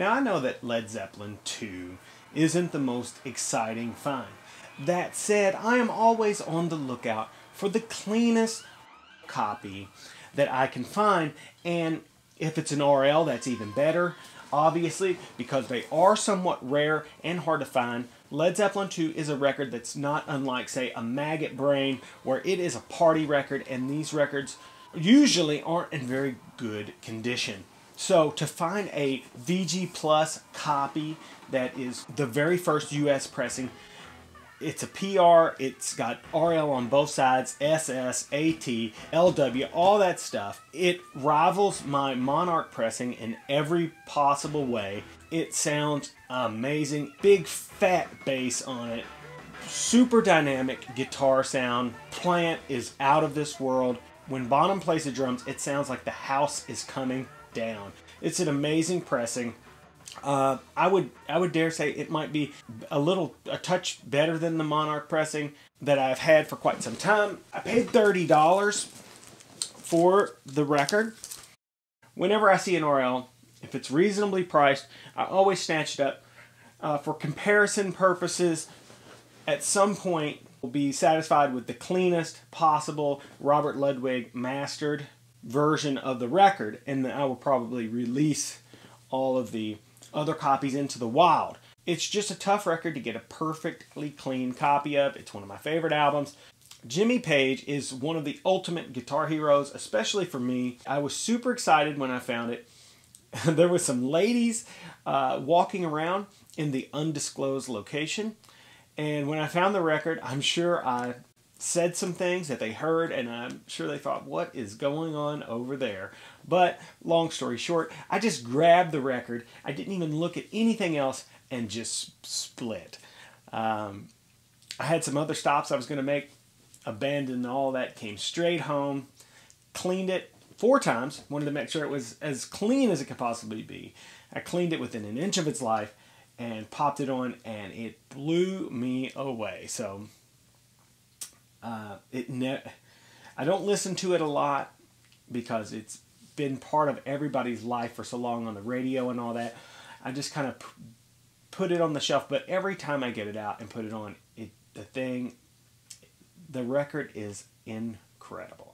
Now, I know that Led Zeppelin 2 isn't the most exciting find. That said, I am always on the lookout for the cleanest copy that I can find, and if it's an RL, that's even better, obviously, because they are somewhat rare and hard to find. Led Zeppelin 2 is a record that's not unlike, say, a Maggot Brain, where it is a party record, and these records usually aren't in very good condition. So to find a VG Plus copy that is the very first US pressing, it's a PR, it's got RL on both sides, SS, AT, LW, all that stuff. It rivals my Monarch pressing in every possible way. It sounds amazing. Big fat bass on it. Super dynamic guitar sound. Plant is out of this world. When Bonham plays the drums, it sounds like the house is coming down. It's an amazing pressing. I would dare say it might be a touch better than the Monarch pressing that I've had for quite some time. I paid $30 for the record. Whenever I see an RL, if it's reasonably priced, I always snatch it up. For comparison purposes, at some point, we'll be satisfied with the cleanest possible Robert Ludwig mastered version of the record, and then I will probably release all of the other copies into the wild. It's just a tough record to get a perfectly clean copy of. It's one of my favorite albums. Jimmy Page is one of the ultimate guitar heroes, especially for me. I was super excited when I found it. There was some ladies walking around in the undisclosed location. And when I found the record, I'm sure I said some things that they heard, and I'm sure they thought, what is going on over there? But long story short, I just grabbed the record. I didn't even look at anything else and just split. I had some other stops I was going to make, abandoned all that, came straight home, cleaned it 4 times, wanted to make sure it was as clean as it could possibly be. I cleaned it within an inch of its life and popped it on, and it blew me away. So I don't listen to it a lot because it's been part of everybody's life for so long on the radio and all that. I just kind of put it on the shelf, but every time I get it out and put it on, the record is incredible.